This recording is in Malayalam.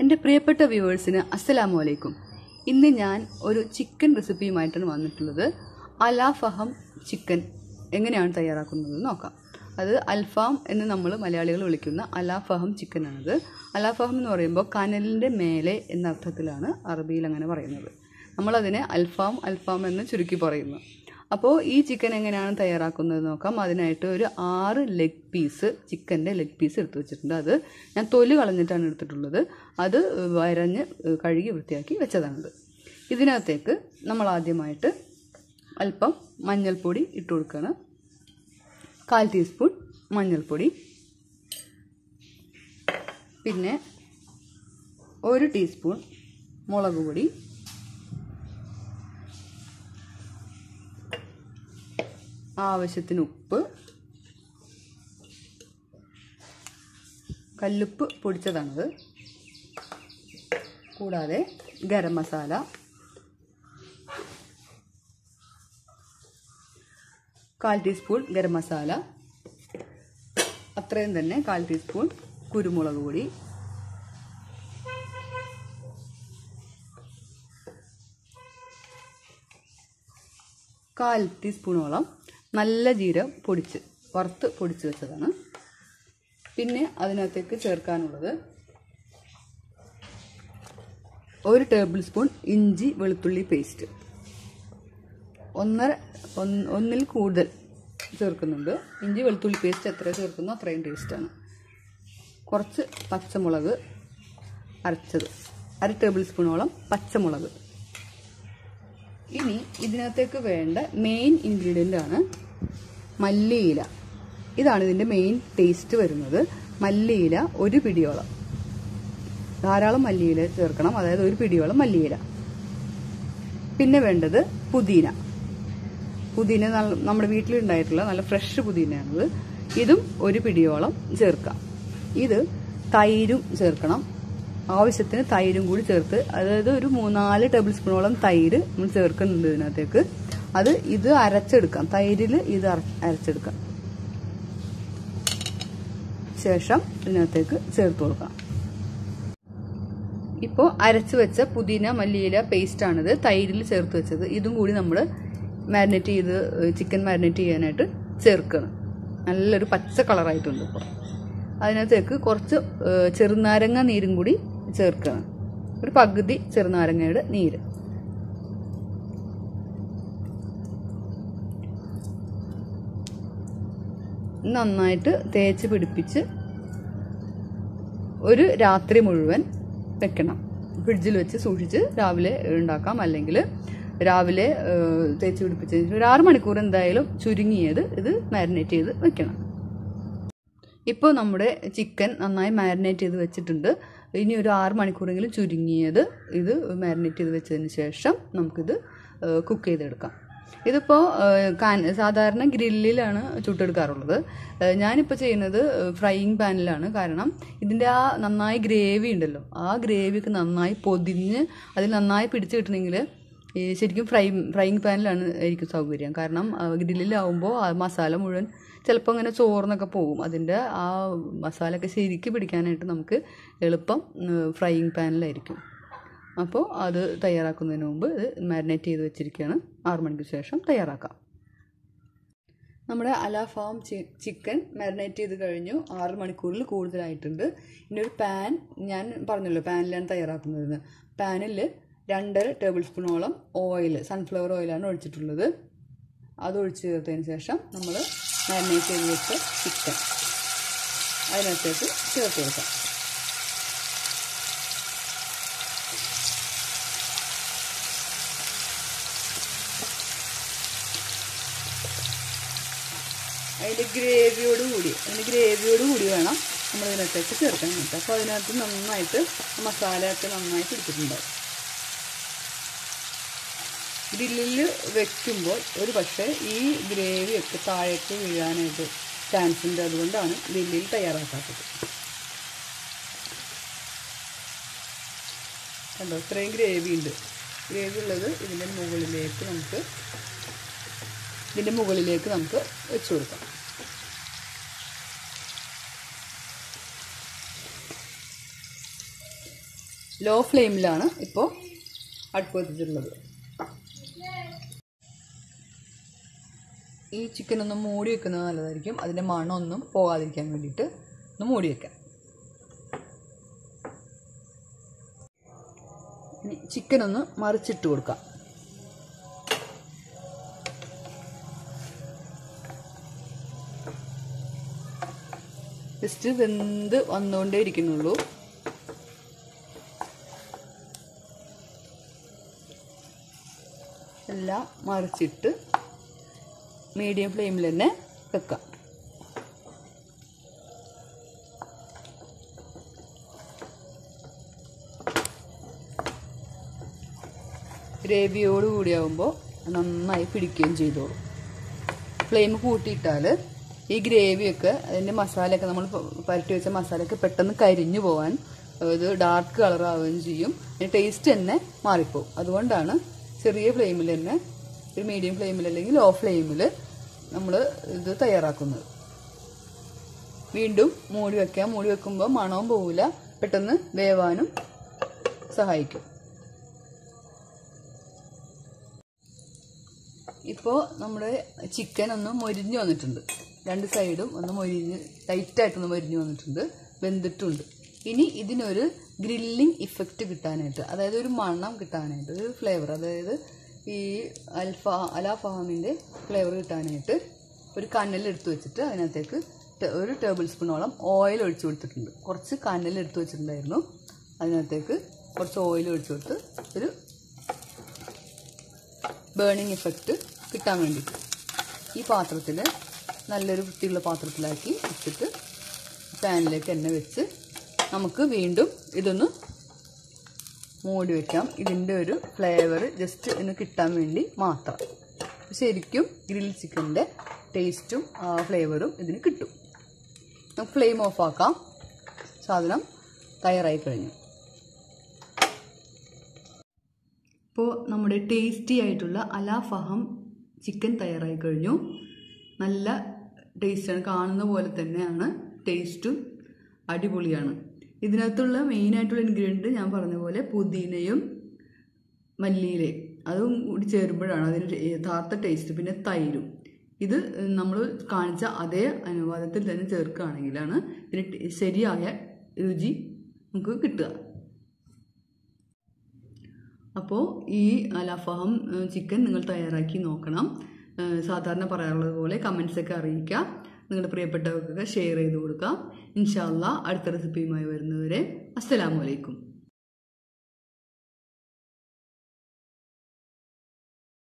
എൻ്റെ പ്രിയപ്പെട്ട വ്യൂവേഴ്സിന് അസ്സലാമുഅലൈക്കും. ഇന്ന് ഞാൻ ഒരു ചിക്കൻ റെസിപ്പിയുമായിട്ടാണ് വന്നിട്ടുള്ളത്. അൽഫഹം ചിക്കൻ എങ്ങനെയാണ് തയ്യാറാക്കുന്നതെന്ന് നോക്കാം. അത് അൽഫാം എന്ന് നമ്മൾ മലയാളികൾ വിളിക്കുന്ന അൽഫഹം ചിക്കനാണത്. അൽഫഹം എന്ന് പറയുമ്പോൾ കനലിൻ്റെ മേലെ എന്ന അർത്ഥത്തിലാണ് അറബിയിൽ അങ്ങനെ പറയുന്നത്. നമ്മളതിനെ അൽഫാം എന്ന് ചുരുക്കി പറയുന്നു. അപ്പോൾ ഈ ചിക്കൻ എങ്ങനെയാണ് തയ്യാറാക്കുന്നത് നോക്കാം. അതിനായിട്ട് ഒരു 6 ലെഗ് പീസ് ചിക്കൻ്റെ ലെഗ് പീസ് എടുത്ത് വെച്ചിട്ടുണ്ട്. അത് ഞാൻ തൊലി കളഞ്ഞിട്ടാണ് എടുത്തിട്ടുള്ളത്. അത് വരഞ്ഞ് കഴുകി വൃത്തിയാക്കി വെച്ചതാണത്. ഇതിനകത്തേക്ക് നമ്മൾ ആദ്യമായിട്ട് അല്പം മഞ്ഞൾപ്പൊടി ഇട്ട് കൊടുക്കുകയാണ്. 1/4 ടീസ്പൂൺ മഞ്ഞൾപ്പൊടി, പിന്നെ 1 ടീസ്പൂൺ മുളക് പൊടി, ആവശ്യത്തിന് ഉപ്പ്, കല്ലുപ്പ് പൊടിച്ചതാണത്, കൂടാതെ ഗരം മസാല, കാൽ ടീസ്പൂൺ ഗരം മസാല അത്രയും തന്നെ 1/4 ടീസ്പൂൺ കുരുമുളക് പൊടി, കാൽ ടീസ്പൂണോളം നല്ല ജീരം വറുത്ത് പൊടിച്ച് വെച്ചതാണ്. പിന്നെ അതിനകത്തേക്ക് ചേർക്കാനുള്ളത് 1 ടേബിൾ സ്പൂൺ ഇഞ്ചി വെളുത്തുള്ളി പേസ്റ്റ്. 1/2 ഒന്നിൽ കൂടുതൽ ചേർക്കുന്നുണ്ട്. ഇഞ്ചി വെളുത്തുള്ളി പേസ്റ്റ് എത്ര ചേർക്കുന്നോ അത്രയും ടേസ്റ്റാണ്. കുറച്ച് പച്ചമുളക് അരച്ചത്, 1/2 ടേബിൾ സ്പൂണോളം പച്ചമുളക്. ഇനി ഇതിനകത്തേക്ക് വേണ്ട മെയിൻ ഇൻഗ്രീഡിയൻ്റ് ആണ് മല്ലിയില. ഇതാണ് ഇതിൻ്റെ മെയിൻ ടേസ്റ്റ് വരുന്നത്. മല്ലിയില 1 പിടിയോളം, ധാരാളം മല്ലിയില ചേർക്കണം, അതായത് 1 പിടിയോളം മല്ലിയില. പിന്നെ വേണ്ടത് പുതിന. പുതിന നമ്മുടെ വീട്ടിലുണ്ടായിട്ടുള്ള നല്ല ഫ്രഷ് പുതിനയാണത്. ഇതും 1 പിടിയോളം ചേർക്കാം. ഇത് തൈരും ചേർക്കണം, ആവശ്യത്തിന് തൈരും കൂടി ചേർത്ത്, അതായത് ഒരു 3-4 ടേബിൾ സ്പൂണോളം തൈര് നമ്മൾ ചേർക്കുന്നുണ്ട് ഇതിനകത്തേക്ക്. ഇത് അരച്ചെടുക്കാം, തൈരിൽ ഇത് അരച്ചെടുക്കാം. ശേഷം ഇതിനകത്തേക്ക് ചേർത്ത് കൊടുക്കാം. ഇപ്പോൾ അരച്ചു വെച്ച പുതിന മല്ലിയില പേസ്റ്റാണിത് തൈരിൽ ചേർത്ത് വെച്ചത്. ഇതും കൂടി നമ്മൾ മാരിനേറ്റ് ചെയ്ത് ചിക്കൻ മാരിനേറ്റ് ചെയ്യാനായിട്ട് ചേർക്കണം. നല്ലൊരു പച്ച കളറായിട്ടുണ്ട്. ഇപ്പോൾ അതിനകത്തേക്ക് കുറച്ച് ചെറുനാരങ്ങ നീരും കൂടി ചേർക്കണം, 1 പകുതി ചെറുനാരങ്ങയുടെ നീര്. നന്നായിട്ട് തേച്ച് പിടിപ്പിച്ച് 1 രാത്രി മുഴുവൻ വെക്കണം. ഫ്രിഡ്ജിൽ വെച്ച് സൂക്ഷിച്ച് രാവിലെ ഉണ്ടാക്കാം, അല്ലെങ്കിൽ രാവിലെ തേച്ച് പിടിപ്പിച്ച് 1 6 മണിക്കൂർ എന്തായാലും ചുരുങ്ങിയത് ഇത് മാരിനേറ്റ് ചെയ്ത് വെക്കണം. ഇപ്പോൾ നമ്മുടെ ചിക്കൻ നന്നായി മാരിനേറ്റ് ചെയ്ത് വെച്ചിട്ടുണ്ട്. ഇനി 1 6 മണിക്കൂറെങ്കിലും ചുരുങ്ങിയത് ഇത് മാരിനേറ്റ് ചെയ്ത് വെച്ചതിന് ശേഷം നമുക്കിത് കുക്ക് ചെയ്തെടുക്കാം. ഇതിപ്പോൾ സാധാരണ ഗ്രില്ലിലാണ് ചുട്ടെടുക്കാറുള്ളത്. ഞാനിപ്പോൾ ചെയ്യുന്നത് ഫ്രൈയിങ് പാനിലാണ്. കാരണം ഇതിൻ്റെ ആ നന്നായി ഗ്രേവി ഉണ്ടല്ലോ, ആ ഗ്രേവിക്ക് നന്നായി പൊതിഞ്ഞ് അതിൽ നന്നായി പിടിച്ച് കിട്ടണമെങ്കിൽ ശരിക്കും ഫ്രൈയിങ് പാനിലാണ് ആയിരിക്കും സൗകര്യം. കാരണം ഗ്രില്ലിലാവുമ്പോൾ ആ മസാല മുഴുവൻ ചിലപ്പോൾ അങ്ങനെ ചോർന്നൊക്കെ പോകും. അതിൻ്റെ ആ മസാലയൊക്കെ ശരിക്കും പിടിക്കാനായിട്ട് നമുക്ക് എളുപ്പം ഫ്രൈയിങ് പാനിലായിരിക്കും. അപ്പോൾ അത് തയ്യാറാക്കുന്നതിന് മുമ്പ് ഇത് മാരിനേറ്റ് ചെയ്ത് വെച്ചിരിക്കുകയാണ്. 6 മണിക്ക് ശേഷം തയ്യാറാക്കാം. നമ്മുടെ അൽഫഹം ചിക്കൻ മാരിനേറ്റ് ചെയ്ത് കഴിഞ്ഞു. 6 മണിക്കൂറിൽ കൂടുതലായിട്ടുണ്ട്. ഇനി ഒരു പാൻ, ഞാൻ പറഞ്ഞല്ലോ പാനിലാണ് തയ്യാറാക്കുന്നത്. പാനിൽ 2.5 ടേബിൾ സ്പൂണോളം ഓയിൽ, സൺഫ്ലവർ ഓയിലാണ് ഒഴിച്ചിട്ടുള്ളത്. അത് ഒഴിച്ച് ചേർത്തതിന് ശേഷം നമ്മൾ മാരിനേറ്റ് ചെയ്ത് വെച്ച ചിക്കൻ അതിനകത്തേക്ക് ചേർത്ത് കൊടുക്കാം. അതിൻ്റെ ഗ്രേവിയോട് കൂടി വേണം നമ്മൾ ഇതിനകത്തേക്ക് ചേർക്കാൻ വേണ്ടി. അപ്പോൾ അതിനകത്ത് നന്നായിട്ട് മസാലയൊക്കെ നന്നായി പിടിച്ചിട്ടുണ്ടാവും. ഗ്രില്ലിൽ വെക്കുമ്പോൾ ഒരു പക്ഷേ ഈ ഗ്രേവിയൊക്കെ താഴേക്ക് വീഴാനായിട്ട് ചാൻസ് ഉണ്ട്. അതുകൊണ്ടാണ് ഗ്രില്ലിൽ തയ്യാറാക്കാത്തത്. കണ്ടോ, ഇത്രയും ഗ്രേവി ഉണ്ട്. ഗ്രേവി ഉള്ളത് ഇതിൻ്റെ മുകളിലേക്ക് നമുക്ക് വെച്ച് കൊടുക്കാം. low flame lana. Ippo adpothichirunadu. Ee chicken onnu moodi vekkana nalladayirikkum. Adinte manam onnum pogadirikkan vendittu onnu moodi vekkam. Ini chicken onnu marichittu kodukam. Just when the unknown day can look La Marchit medium flame lene Kaka Gravy or Udiambo and a knife pidikinjido Flame hooty taller. This gravy is a masala. We have a masala. It is dark color. It tastes like maripo. That is why flame is medium flame and low flame. We have to We have to make a medium flame. Chicken. രണ്ട് സൈഡും ഒന്ന് മൊരിഞ്ഞ് ടൈറ്റ് ആയിട്ട് ഒന്ന് മൊരിഞ്ഞ് വന്നിട്ടുണ്ട് വെന്തിട്ടുണ്ട് ഇനി ഇതിനൊരു ഗ്രില്ലിംഗ് ഇഫക്റ്റ് കിട്ടാനായിട്ട് അതായത് ഒരു മണം കിട്ടാനായിട്ട് ഒരു ഫ്ലേവർ അതായത് ഈ അൽഫഹാമിന്റെ ഫ്ലേവർ കിട്ടാനായിട്ട് ഒരു കനൽ എടുത്തു വെച്ചിട്ട് അതിനത്തേക്ക് ഒരു ടേബിൾ സ്പൂണോളം ഓയിൽ ഒഴിച്ചു കൊടുത്തിട്ടുണ്ട് കുറച്ച് കനൽ എടുത്തു വെച്ചിട്ടുണ്ടായിരുന്നു അതിനത്തേക്ക് കുറച്ച് ഓയിൽ ഒഴിച്ചു കൊടുത്ത് ഒരു ബർണിംഗ് ഇഫക്റ്റ് കിട്ടാൻ വേണ്ടി ഈ പാത്രത്തിൽ നല്ലൊരു വൃത്തിയുള്ള പാത്രത്തിലാക്കി വെച്ചിട്ട് പാനിലേക്ക് എണ്ണ വെച്ച് നമുക്ക് വീണ്ടും ഇതൊന്ന് മൂടി വെക്കാം ഇതിന്റെ ഒരു ഫ്ലേവർ ജസ്റ്റ് ഒന്ന് കിട്ടാൻ വേണ്ടി മാത്രം ശരിക്കും ഗ്രിൽ ചിക്കന്റെ ടേസ്റ്റും ഫ്ലേവറും ഇതിന് കിട്ടും നമുക്ക് ഫ്ലെയിം ഓഫ് ആക്കാം സാധനം തയ്യാറായി കഴിഞ്ഞു അപ്പോൾ നമ്മുടെ ടേസ്റ്റി ആയിട്ടുള്ള അൽഫഹാം ചിക്കൻ തയ്യാറായി കഴിഞ്ഞു നല്ല ടേസ്റ്റ് ആണ് കാണുന്ന പോലെ തന്നെയാണ് ടേസ്റ്റും അടിപൊളിയാണ് ഇതിനകത്തുള്ള മെയിൻ ആയിട്ടുള്ള ഇൻഗ്രീഡിയന്റ് ഞാൻ പറഞ്ഞ പോലെ പുതിനയും മല്ലിയിലയും അതും കൂടി ചേരുമ്പോഴാണ് അതിന്റെ യഥാർത്ഥ ടേസ്റ്റ് പിന്നെ തൈരും ഇത് നമ്മൾ കാണിച്ച അതേ അനുപാതത്തിൽ തന്നെ ചേർക്കുകയാണെങ്കിലാണ് ഇതിന് ശരിയായ രുചി നമുക്ക് കിട്ടുക അപ്പോൾ ഈ അൽഫഹാം ചിക്കൻ നിങ്ങൾ തയ്യാറാക്കി നോക്കണം സാധാരണ പറയാറുള്ളത് പോലെ കമന്റ്സ് ഒക്കെ അറിയിക്കുക നിങ്ങളുടെ പ്രിയപ്പെട്ടവർക്കൊക്കെ ഷെയർ ചെയ്തു കൊടുക്കുക ഇൻഷാ അല്ലാഹ് അടുത്ത റെസിപ്പിയുമായി വരുന്നവരെ അസ്സലാമു അലൈക്കും